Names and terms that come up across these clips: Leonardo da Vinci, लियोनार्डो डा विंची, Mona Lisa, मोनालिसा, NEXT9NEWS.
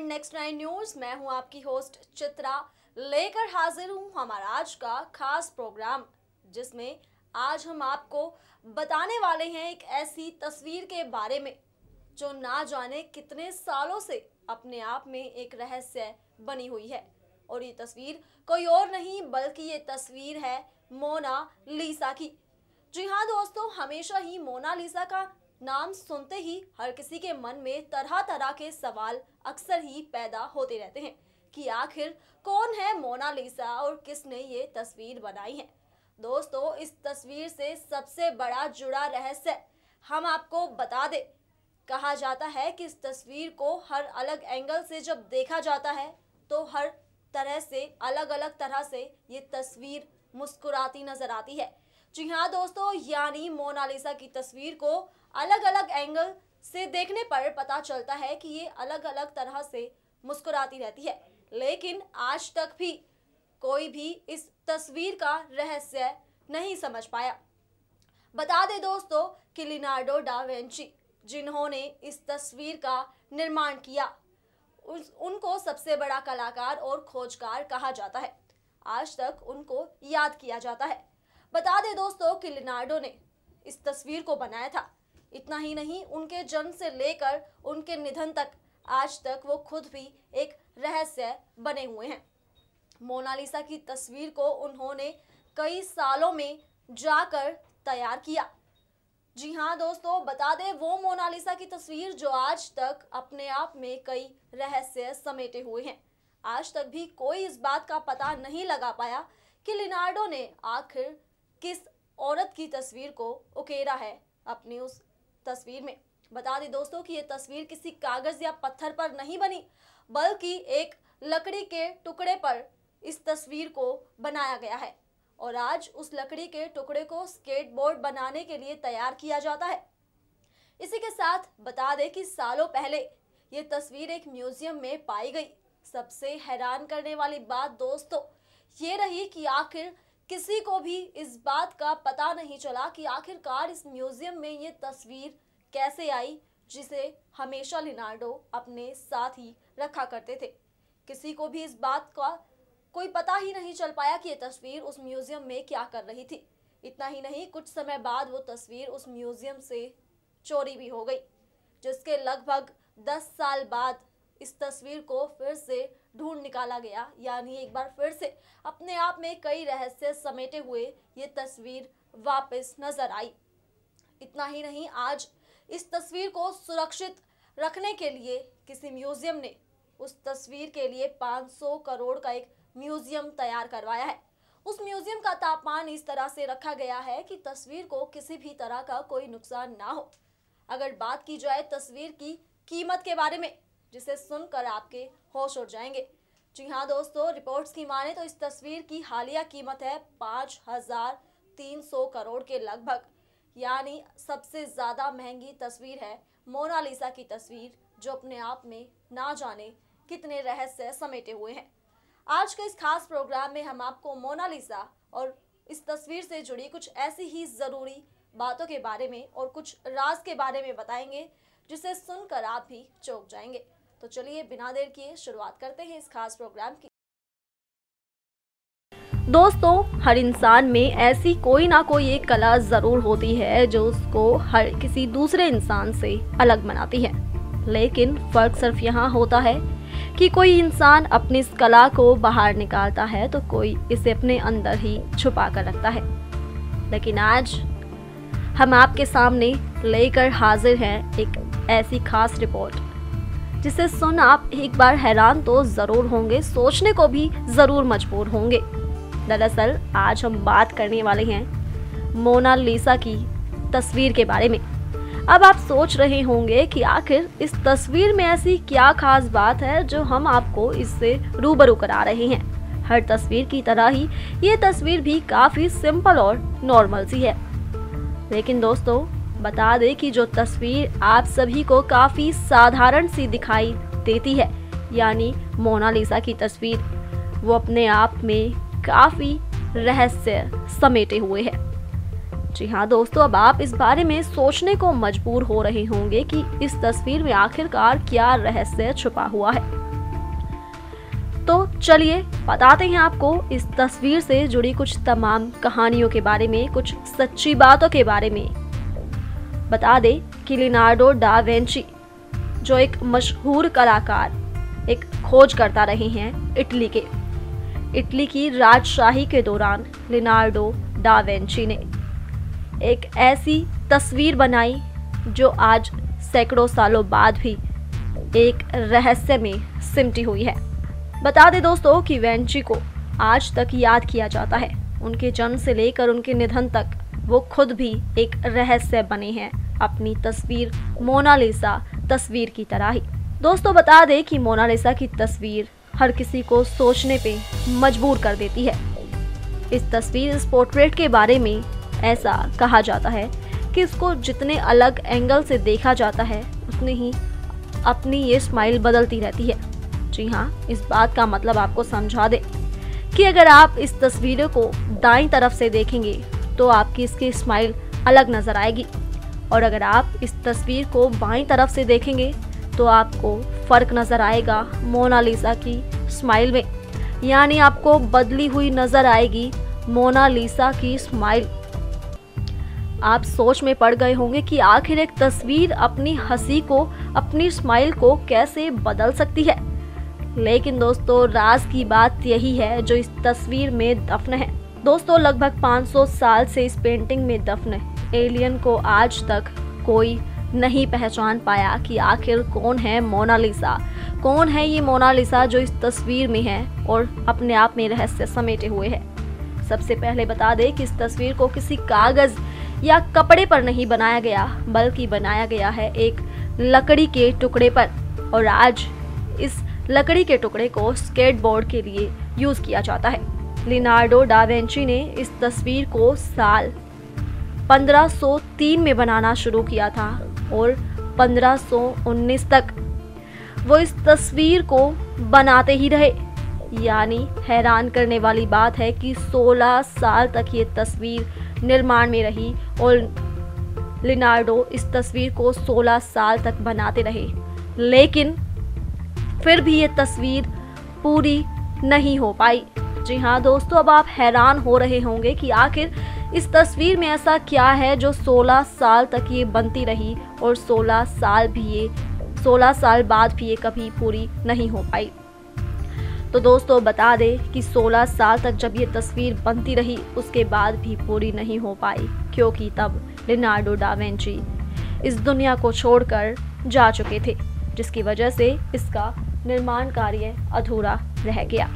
In next 9 news. मैं हूं आपकी होस्ट चित्रा, लेकर हाजिर हूं हमारा आज का खास प्रोग्राम, जिसमें आज हम आपको बताने वाले हैं एक ऐसी तस्वीर के बारे में जो ना जाने कितने सालों से अपने आप में एक रहस्य बनी हुई है। और ये तस्वीर कोई और नहीं बल्कि ये तस्वीर है मोना लीसा की। जी हाँ दोस्तों, हमेशा ही मोना लीसा का नाम सुनते ही हर किसी के मन में तरह तरह के सवाल अक्सर ही पैदा होते रहते हैं कि आखिर कौन है मोना लीसा और किसने ये तस्वीर बनाई है। दोस्तों, इस तस्वीर से सबसे बड़ा जुड़ा रहस्य हम आपको बता दें। कहा जाता है कि इस तस्वीर को हर अलग एंगल से जब देखा जाता है तो हर तरह से अलग अलग तरह से ये तस्वीर मुस्कुराती नजर आती है। जी हाँ दोस्तों, यानी मोनालिसा की तस्वीर को अलग अलग एंगल से देखने पर पता चलता है कि ये अलग अलग तरह से मुस्कुराती रहती है, लेकिन आज तक भी कोई भी इस तस्वीर का रहस्य नहीं समझ पाया। बता दें दोस्तों कि लियोनार्डो डा विंची, जिन्होंने इस तस्वीर का निर्माण किया, उनको सबसे बड़ा कलाकार और खोजकार कहा जाता है। आज तक उनको याद किया जाता है। बता दें दोस्तों कि लियोनार्डो ने इस तस्वीर को बनाया था। इतना ही नहीं, उनके जन्म से लेकर उनके निधन तक आज तक वो खुद भी एक रहस्य बने हुए हैं। मोनालिसा की तस्वीर को उन्होंने कई सालों में जाकर तैयार किया। जी हाँ दोस्तों, बता दें वो मोनालिसा की तस्वीर जो आज तक अपने आप में कई रहस्य समेटे हुए हैं। आज तक भी कोई इस बात का पता नहीं लगा पाया कि लियोनार्डो ने आखिर किस औरत की तस्वीर को उकेरा है अपनी उस तस्वीर में। बता दें दोस्तों कि ये तस्वीर किसी कागज़ या पत्थर पर नहीं बनी, बल्कि एक लकड़ी के टुकड़े पर इस तस्वीर को बनाया गया है। और आज उस लकड़ी के टुकड़े को स्केटबोर्ड बनाने के लिए तैयार किया जाता है। इसी के साथ बता दें कि सालों पहले ये तस्वीर एक म्यूजियम में पाई गई। सबसे हैरान करने वाली बात दोस्तों ये रही कि आखिर किसी को भी इस बात का पता नहीं चला कि आखिरकार इस म्यूज़ियम में ये तस्वीर कैसे आई, जिसे हमेशा लियोनार्डो अपने साथ ही रखा करते थे। किसी को भी इस बात का कोई पता ही नहीं चल पाया कि ये तस्वीर उस म्यूज़ियम में क्या कर रही थी। इतना ही नहीं, कुछ समय बाद वो तस्वीर उस म्यूज़ियम से चोरी भी हो गई, जिसके लगभग 10 साल बाद इस तस्वीर को फिर से ढूंढ निकाला गया। यानी एक बार फिर से अपने आप में कई रहस्य समेटे हुए ये तस्वीर वापस नजर आई। इतना ही नहीं, आज इस तस्वीर को सुरक्षित रखने के लिए किसी म्यूजियम ने उस तस्वीर के लिए 500 करोड़ का एक म्यूजियम तैयार करवाया है। उस म्यूजियम का तापमान इस तरह से रखा गया है कि तस्वीर को किसी भी तरह का कोई नुकसान ना हो। अगर बात की जाए तस्वीर की कीमत के बारे में, जिसे सुनकर आपके होश उड़ जाएंगे। जी हाँ दोस्तों, रिपोर्ट्स की माने तो इस तस्वीर की हालिया कीमत है 5,300 करोड़ के लगभग। यानी सबसे ज़्यादा महंगी तस्वीर है मोनालिसा की तस्वीर, जो अपने आप में ना जाने कितने रहस्य समेटे हुए हैं। आज के इस खास प्रोग्राम में हम आपको मोनालिसा और इस तस्वीर से जुड़ी कुछ ऐसी ही ज़रूरी बातों के बारे में और कुछ राज के बारे में बताएंगे, जिसे सुनकर आप भी चौंक जाएंगे। तो चलिए बिना देर किए शुरुआत करते हैं इस खास प्रोग्राम की। दोस्तों, हर इंसान में ऐसी कोई ना कोई एक कला जरूर होती है जो उसको हर किसी दूसरे इंसान से अलग बनाती है। लेकिन फर्क सिर्फ यहाँ होता है कि कोई इंसान अपनी इस कला को बाहर निकालता है तो कोई इसे अपने अंदर ही छुपा कर रखता है। लेकिन आज हम आपके सामने लेकर हाजिर हैं एक ऐसी खास रिपोर्ट, जिसे सुन आप एक बार हैरान तो ज़रूर होंगे, सोचने को भी ज़रूर मजबूर होंगे। दरअसल आज हम बात करने वाले हैं मोनालिसा की तस्वीर के बारे में। अब आप सोच रहे होंगे कि आखिर इस तस्वीर में ऐसी क्या खास बात है जो हम आपको इससे रूबरू करा रहे हैं। हर तस्वीर की तरह ही ये तस्वीर भी काफ़ी सिंपल और नॉर्मल सी है। लेकिन दोस्तों, बता दें कि जो तस्वीर आप सभी को काफ़ी साधारण सी दिखाई देती है, यानी मोनालिसा की तस्वीर, वो अपने आप में काफ़ी रहस्य समेटे हुए है। जी हाँ दोस्तों, अब आप इस बारे में सोचने को मजबूर हो रहे होंगे कि इस तस्वीर में आखिरकार क्या रहस्य छुपा हुआ है। तो चलिए बताते हैं आपको इस तस्वीर से जुड़ी कुछ तमाम कहानियों के बारे में, कुछ सच्ची बातों के बारे में। बता दें कि लियोनार्डो डा विंची जो एक मशहूर कलाकार, एक खोजकर्ता रहे हैं इटली की राजशाही के दौरान लियोनार्डो डा विंची ने एक ऐसी तस्वीर बनाई जो आज सैकड़ों सालों बाद भी एक रहस्य में सिमटी हुई है। बता दें दोस्तों कि विंची को आज तक याद किया जाता है। उनके जन्म से लेकर उनके निधन तक वो खुद भी एक रहस्य बने हैं, अपनी तस्वीर मोनालिसा तस्वीर की तरह ही। दोस्तों बता दें कि मोनालिसा की तस्वीर हर किसी को सोचने पे मजबूर कर देती है। इस तस्वीर, इस पोर्ट्रेट के बारे में ऐसा कहा जाता है कि इसको जितने अलग एंगल से देखा जाता है उतनी ही अपनी ये स्माइल बदलती रहती है। जी हाँ, इस बात का मतलब आपको समझा दे कि अगर आप इस तस्वीरों को दाईं तरफ से देखेंगे तो आपकी इसकी स्माइल अलग नज़र आएगी, और अगर आप इस तस्वीर को बाईं तरफ से देखेंगे तो आपको फ़र्क नज़र आएगा मोनालिसा की स्माइल में। यानी आपको बदली हुई नज़र आएगी मोनालिसा की स्माइल। आप सोच में पड़ गए होंगे कि आखिर एक तस्वीर अपनी हंसी को, अपनी स्माइल को कैसे बदल सकती है, लेकिन दोस्तों राज की बात यही है जो इस तस्वीर में दफन है। दोस्तों लगभग 500 साल से इस पेंटिंग में दफन है। एलियन को आज तक कोई नहीं पहचान पाया कि आखिर कौन है मोनालिसा, कौन है ये मोनालिसा जो इस तस्वीर में है और अपने आप में रहस्य समेटे हुए है। सबसे पहले बता दें कि इस तस्वीर को किसी कागज़ या कपड़े पर नहीं बनाया गया, बल्कि बनाया गया है एक लकड़ी के टुकड़े पर, और आज इस लकड़ी के टुकड़े को स्केटबोर्ड के लिए यूज़ किया जाता है। लियोनार्डो डा विंची ने इस तस्वीर को साल 1503 में बनाना शुरू किया था और 1519 तक वो इस तस्वीर को बनाते ही रहे। यानी हैरान करने वाली बात है कि 16 साल तक ये तस्वीर निर्माण में रही और लियोनार्डो इस तस्वीर को 16 साल तक बनाते रहे, लेकिन फिर भी ये तस्वीर पूरी नहीं हो पाई। जी हाँ दोस्तों, अब आप हैरान हो रहे होंगे कि आखिर इस तस्वीर में ऐसा क्या है जो 16 साल तक ये बनती रही और 16 साल बाद भी ये कभी पूरी नहीं हो पाई। तो दोस्तों बता दें कि 16 साल तक जब ये तस्वीर बनती रही उसके बाद भी पूरी नहीं हो पाई, क्योंकि तब लियोनार्डो डा विंची इस दुनिया को छोड़कर जा चुके थे, जिसकी वजह से इसका निर्माण कार्य अधूरा रह गया।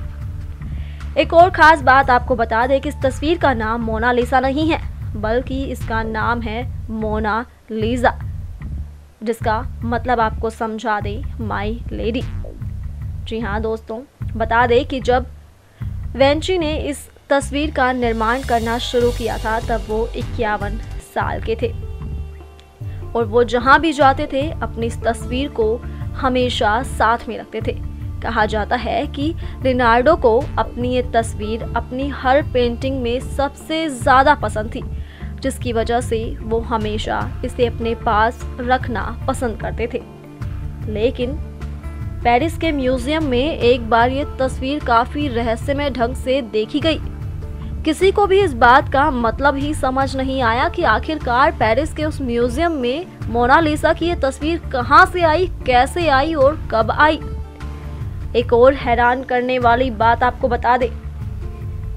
एक और ख़ास बात आपको बता दें कि इस तस्वीर का नाम मोनालिसा नहीं है, बल्कि इसका नाम है मोना लीजा, जिसका मतलब आपको समझा दें माई लेडी। जी हाँ दोस्तों, बता दें कि जब विंची ने इस तस्वीर का निर्माण करना शुरू किया था तब वो 51 साल के थे, और वो जहाँ भी जाते थे अपनी इस तस्वीर को हमेशा साथ में रखते थे। कहा जाता है कि लियोनार्डो को अपनी ये तस्वीर अपनी हर पेंटिंग में सबसे ज़्यादा पसंद थी, जिसकी वजह से वो हमेशा इसे अपने पास रखना पसंद करते थे। लेकिन पेरिस के म्यूज़ियम में एक बार ये तस्वीर काफ़ी रहस्यमय ढंग से देखी गई। किसी को भी इस बात का मतलब ही समझ नहीं आया कि आखिरकार पेरिस के उस म्यूज़ियम में मोनालिसा की ये तस्वीर कहाँ से आई, कैसे आई और कब आई। एक और हैरान करने वाली बात आपको बता दें,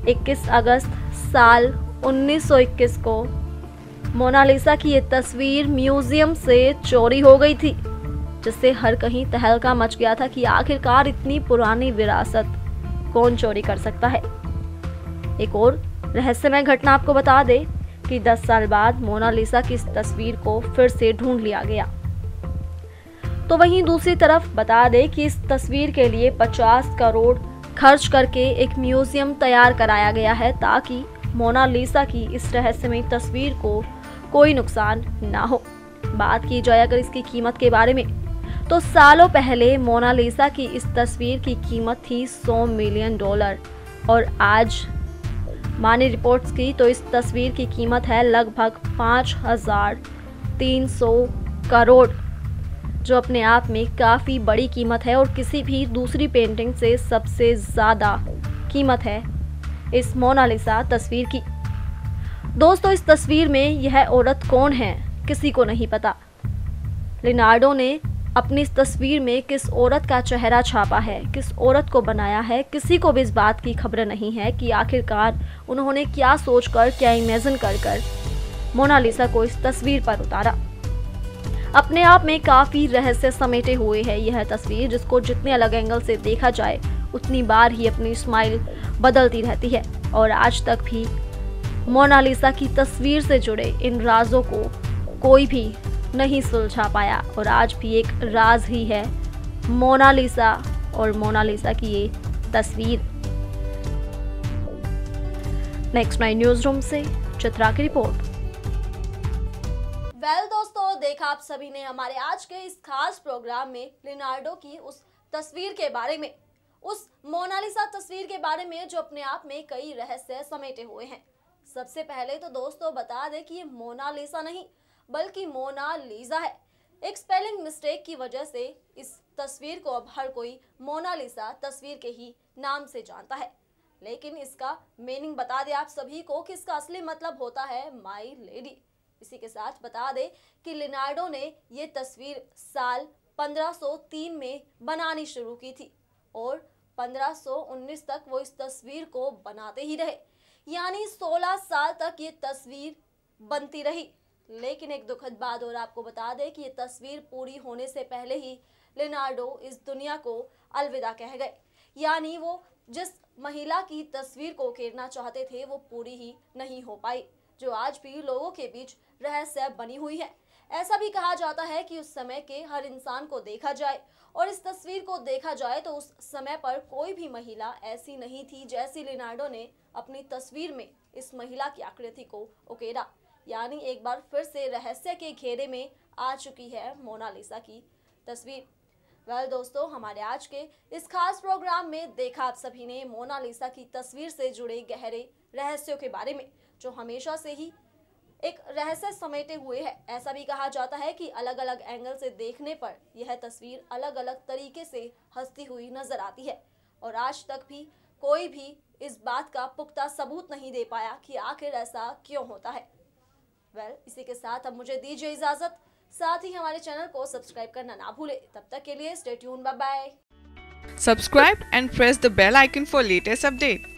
21 अगस्त साल 1921 को मोनालिसा की ये तस्वीर म्यूज़ियम से चोरी हो गई थी, जिससे हर कहीं तहलका मच गया था कि आखिरकार इतनी पुरानी विरासत कौन चोरी कर सकता है। एक और रहस्यमय घटना आपको बता दें कि 10 साल बाद मोनालिसा की इस तस्वीर को फिर से ढूंढ लिया गया। तो वहीं दूसरी तरफ बता दें कि इस तस्वीर के लिए 50 करोड़ खर्च करके एक म्यूज़ियम तैयार कराया गया है, ताकि मोनालिसा की इस रहस्यमय तस्वीर को कोई नुकसान ना हो। बात की जाए अगर इसकी कीमत के बारे में, तो सालों पहले मोनालिसा की इस तस्वीर की कीमत थी $100 मिलियन, और आज माने रिपोर्ट्स की तो इस तस्वीर की कीमत है लगभग 5300 करोड़। जो अपने आप में काफ़ी बड़ी कीमत है और किसी भी दूसरी पेंटिंग से सबसे ज़्यादा कीमत है इस मोनालिसा तस्वीर की। दोस्तों, इस तस्वीर में यह औरत कौन है किसी को नहीं पता। लियोनार्डो ने अपनी इस तस्वीर में किस औरत का चेहरा छापा है, किस औरत को बनाया है, किसी को भी इस बात की खबर नहीं है कि आखिरकार उन्होंने क्या सोचकर, क्या इमेजिन कर कर मोनालिसा को इस तस्वीर पर उतारा। अपने आप में काफ़ी रहस्य समेटे हुए है यह तस्वीर, जिसको जितने अलग एंगल से देखा जाए उतनी बार ही अपनी स्माइल बदलती रहती है। और आज तक भी मोनालिसा की तस्वीर से जुड़े इन राजों को कोई भी नहीं सुलझा पाया, और आज भी एक राज ही है मोनालिसा और मोनालिसा की ये तस्वीर। नेक्स्ट 9 न्यूज रूम से चित्रा की रिपोर्ट। वेल दोस्तों, देखा आप सभी ने हमारे आज के इस खास प्रोग्राम में लियोनार्डो की उस तस्वीर के बारे में, उस मोनालिसा तस्वीर के बारे में जो अपने आप में कई रहस्य समेटे हुए हैं। सबसे पहले तो दोस्तों बता दें कि ये मोनालिसा नहीं बल्कि मोनालिसा है। एक स्पेलिंग मिस्टेक की वजह से इस तस्वीर को अब हर कोई मोनालिसा तस्वीर के ही नाम से जानता है, लेकिन इसका मीनिंग बता दें आप सभी को कि इसका असली मतलब होता है माई लेडी। इसी के साथ बता दें कि लियोनार्डो ने ये तस्वीर साल 1503 में बनानी शुरू की थी और 1519 तक वो इस तस्वीर को बनाते ही रहे, यानी 16 साल तक ये तस्वीर बनती रही। लेकिन एक दुखद बात और आपको बता दें कि ये तस्वीर पूरी होने से पहले ही लियोनार्डो इस दुनिया को अलविदा कह गए, यानी वो जिस महिला की तस्वीर को उकेरना चाहते थे वो पूरी ही नहीं हो पाई, जो आज भी लोगों के बीच रहस्य बनी हुई है। ऐसा भी कहा जाता है कि उस समय के हर इंसान को देखा जाए और इस तस्वीर को देखा जाए तो उस समय पर कोई भी महिला ऐसी नहीं थी जैसी लियोनार्डो ने अपनी तस्वीर में इस महिला की आकृति को उकेरा। यानी एक बार फिर से रहस्य के घेरे में आ चुकी है मोनालिसा की तस्वीर। वेल दोस्तों, हमारे आज के इस खास प्रोग्राम में देखा आप सभी ने मोनालिसा की तस्वीर से जुड़े गहरे रहस्यों के बारे में, जो हमेशा से ही एक रहस्य समेटे हुए है। ऐसा भी कहा जाता है कि अलग अलग एंगल से देखने पर यह तस्वीर अलग अलग तरीके से हंसती हुई नजर आती है, और आज तक भी कोई भी इस बात का पुख्ता सबूत नहीं दे पाया कि आखिर ऐसा क्यों होता है। वेल, इसी के साथ अब मुझे दीजिए इजाजत, साथ ही हमारे चैनल को सब्सक्राइब करना ना भूले। तब तक के लिए stay tune, bye bye. Subscribe and press the bell icon for latest update.